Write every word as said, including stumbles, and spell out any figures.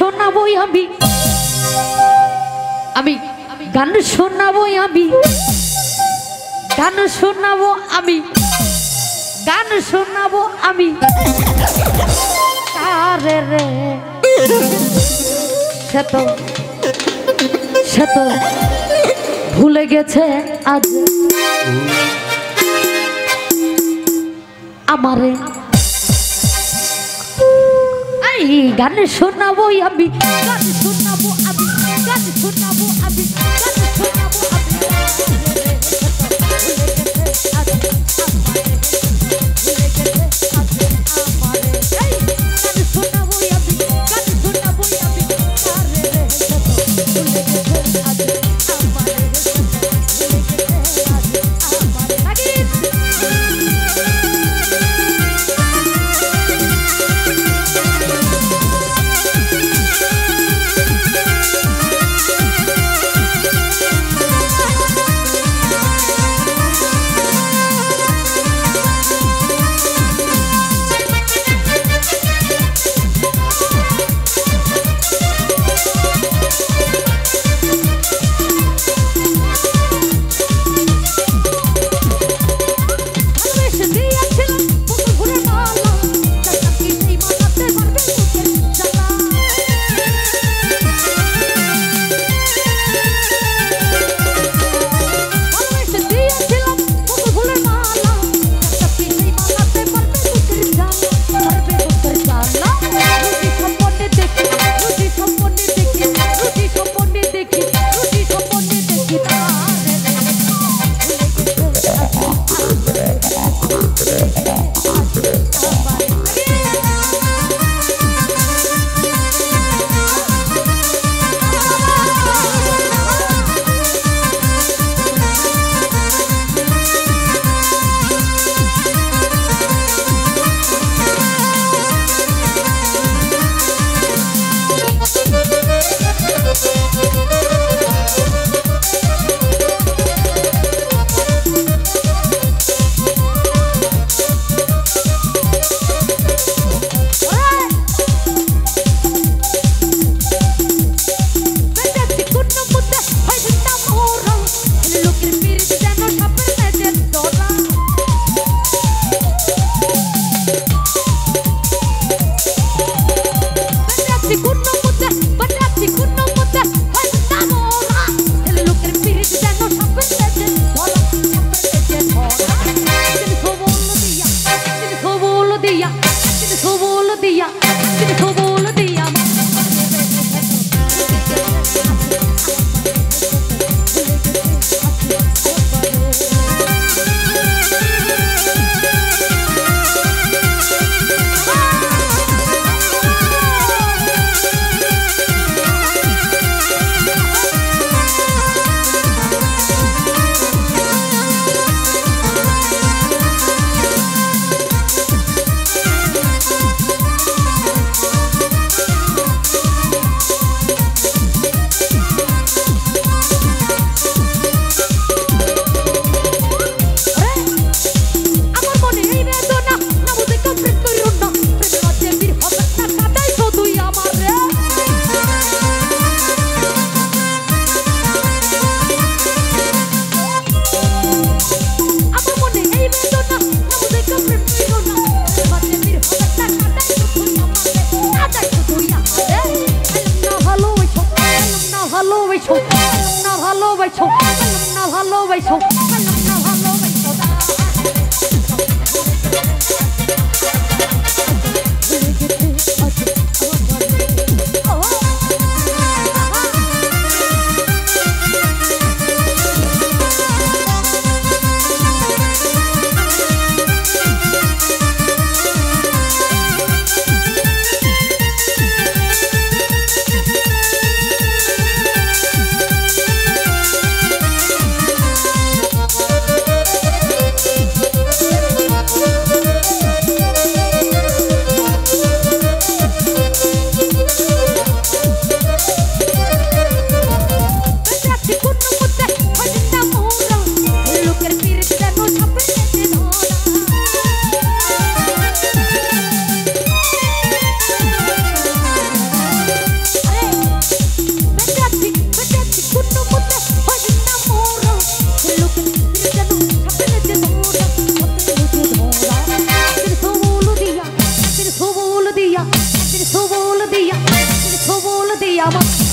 শোনাবোই আমি, আমি গান শোনাবোই আমি, গান শোনাবো আমি, গান শোনাবো আমি তারে রে শত শত ভুলে গেছে আজ আমারে। গান শোনাবো আমি, গান শোনাবো আমি, গান শোনাবো আমি, গান শোনাবো আমি। इसको बोल दिया, इसको बोल दिया माँ।